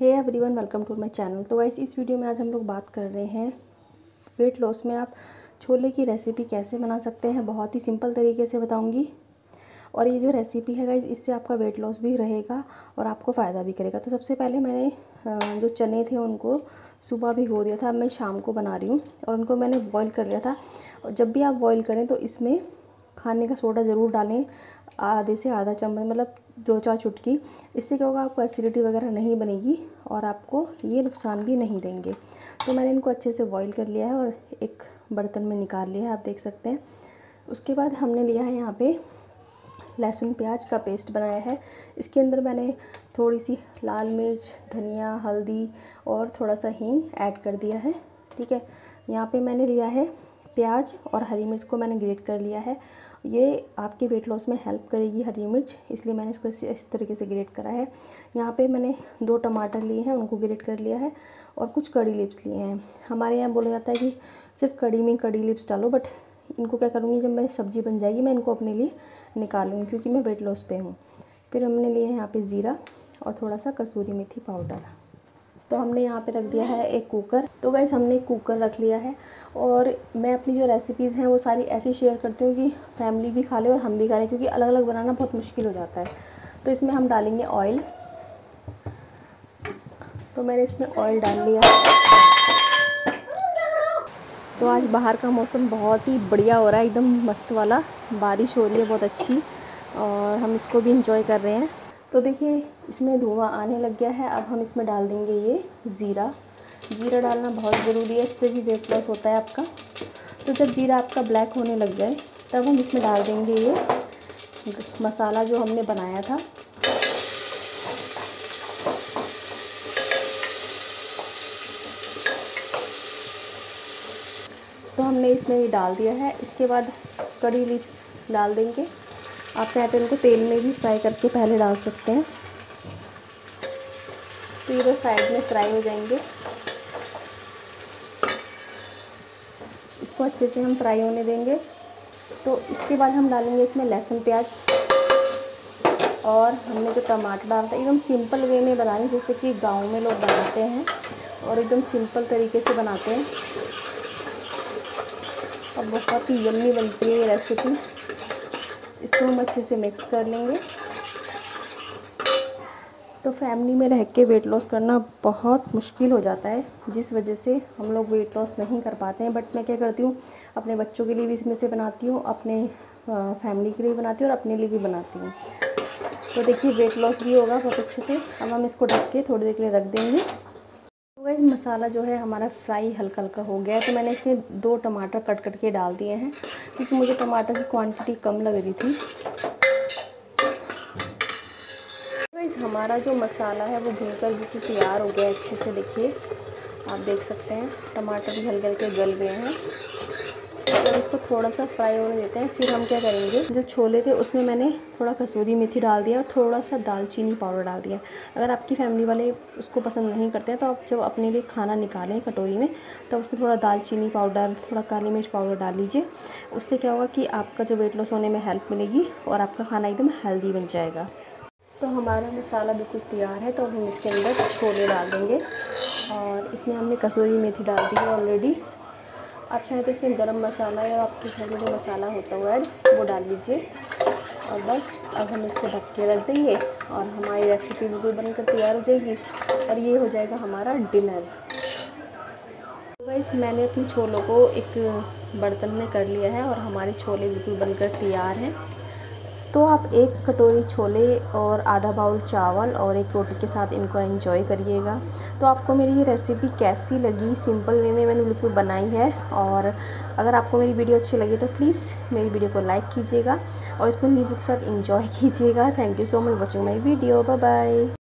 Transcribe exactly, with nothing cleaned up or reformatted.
Hey everyone, welcome to my channel. तो guys, इस video में आज हम लोग बात कर रहे हैं वेट लॉस में आप छोले की रेसिपी कैसे बना सकते हैं। बहुत ही सिंपल तरीके से बताऊंगी और ये जो रेसिपी है गाइस, इससे आपका वेट लॉस भी रहेगा और आपको फ़ायदा भी करेगा। तो सबसे पहले मैंने जो चने थे उनको सुबह भिगो दिया था, अब मैं शाम को बना रही हूँ और उनको मैंने बॉईल कर लिया था। और जब भी आप बॉईल करें तो इसमें खाने का सोडा ज़रूर डालें, आधे से आधा चम्मच, मतलब दो चार चुटकी। इससे क्या होगा, आपको एसिडिटी वगैरह नहीं बनेगी और आपको ये नुकसान भी नहीं देंगे। तो मैंने इनको अच्छे से बॉईल कर लिया है और एक बर्तन में निकाल लिया है, आप देख सकते हैं। उसके बाद हमने लिया है यहाँ पे लहसुन प्याज का पेस्ट बनाया है। इसके अंदर मैंने थोड़ी सी लाल मिर्च, धनिया, हल्दी और थोड़ा सा हींग ऐड कर दिया है, ठीक है। यहाँ पर मैंने लिया है प्याज और हरी मिर्च को मैंने ग्रेट कर लिया है। ये आपके वेट लॉस में हेल्प करेगी हरी मिर्च, इसलिए मैंने इसको इस, इस तरीके से ग्रेट करा है। यहाँ पे मैंने दो टमाटर लिए हैं, उनको ग्रेट कर लिया है और कुछ कड़ी लिप्स लिए हैं। हमारे यहाँ बोला जाता है कि सिर्फ कड़ी में कड़ी लिप्स डालो, बट इनको क्या करूँगी, जब मेरी सब्ज़ी बन जाएगी मैं इनको अपने लिए निकालूँगी क्योंकि मैं वेट लॉस पर हूँ। फिर हमने लिए यहाँ पर ज़ीरा और थोड़ा सा कसूरी मेथी पाउडर। तो हमने यहाँ पे रख दिया है एक कुकर। तो गाइस, हमने एक कुकर रख लिया है और मैं अपनी जो रेसिपीज़ हैं वो सारी ऐसी शेयर करती हूँ कि फैमिली भी खा ले और हम भी खा लें, क्योंकि अलग अलग बनाना बहुत मुश्किल हो जाता है। तो इसमें हम डालेंगे ऑयल। तो मैंने इसमें ऑयल डाल लिया। तो आज बाहर का मौसम बहुत ही बढ़िया हो रहा है, एकदम मस्त वाला। बारिश हो रही है बहुत अच्छी और हम इसको भी इंजॉय कर रहे हैं। तो देखिए, इसमें धुआं आने लग गया है। अब हम इसमें डाल देंगे ये ज़ीरा। ज़ीरा डालना बहुत ज़रूरी है, इससे भी वेट लॉस होता है आपका। तो जब ज़ीरा आपका ब्लैक होने लग जाए तब हम इसमें डाल देंगे ये मसाला जो हमने बनाया था। तो हमने इसमें ये डाल दिया है। इसके बाद कड़ी लीव्स डाल देंगे। आप चाहे तो इनको तेल में भी फ्राई करके पहले डाल सकते हैं। तो ये साइड में फ्राई हो जाएंगे। इसको अच्छे से हम फ्राई होने देंगे। तो इसके बाद हम डालेंगे इसमें लहसुन प्याज और हमने जो टमाटर डाला था, एकदम सिंपल वे में बनाएं, जैसे कि गांव में लोग बनाते हैं और एकदम सिंपल तरीके से बनाते हैं। और बहुत ही यम्मी बनती है ये रेसिपी। इसको हम अच्छे से मिक्स कर लेंगे। तो फैमिली में रह के वेट लॉस करना बहुत मुश्किल हो जाता है, जिस वजह से हम लोग वेट लॉस नहीं कर पाते हैं। बट मैं क्या करती हूँ, अपने बच्चों के लिए भी इसमें से बनाती हूँ, अपने फैमिली के लिए बनाती हूँ और अपने लिए भी बनाती हूँ। तो देखिए, वेट लॉस भी होगा बहुत अच्छे से। अब हम इसको ढक के थोड़ी देर के लिए रख देंगे। तो गाइस, मसाला जो है हमारा फ्राई हल्का हल्का हो गया है। तो मैंने इसमें दो टमाटर कट कट के डाल दिए हैं क्योंकि मुझे टमाटर की क्वांटिटी कम लग रही थी। तो गाइस, हमारा जो मसाला है वो भूनकर बिल्कुल तैयार हो गया है अच्छे से। देखिए, आप देख सकते हैं टमाटर भी हल्के हल्के गल गए हैं। तो इसको थोड़ा सा फ्राई होने देते हैं। फिर हम क्या करेंगे, जो छोले थे उसमें मैंने थोड़ा कसूरी मेथी डाल दिया और थोड़ा सा दालचीनी पाउडर डाल दिया। अगर आपकी फैमिली वाले उसको पसंद नहीं करते हैं तो आप जब अपने लिए खाना निकालें कटोरी में तब तो उसमें थोड़ा दालचीनी पाउडर, थोड़ा काली मिर्च पाउडर डाल लीजिए। उससे क्या होगा कि आपका जो वेट लॉस होने में हेल्प मिलेगी और आपका खाना एकदम हेल्दी बन जाएगा। तो हमारा मसाला बिल्कुल तैयार है। तो हम इसके अंदर छोले डाल देंगे और इसमें हमने कसूरी मेथी डाल दी है ऑलरेडी। आप चाहें तो इसमें गरम मसाला या आपके घर में जो मसाला होता हुआ है वो डाल लीजिए। और बस, अब हम इसको ढक के रख देंगे और हमारी रेसिपी बिल्कुल बनकर तैयार हो जाएगी और ये हो जाएगा हमारा डिनर। तो गाइस, मैंने अपने छोलों को एक बर्तन में कर लिया है और हमारे छोले बिल्कुल बनकर तैयार हैं। तो आप एक कटोरी छोले और आधा बाउल चावल और एक रोटी के साथ इनको एंजॉय करिएगा। तो आपको मेरी ये रेसिपी कैसी लगी, सिंपल वे में मैंने बिल्कुल बनाई है। और अगर आपको मेरी वीडियो अच्छी लगी तो प्लीज़ मेरी वीडियो को लाइक कीजिएगा और इसको नींबू के साथ एंजॉय कीजिएगा। Thank you so much watching my video. Bye bye.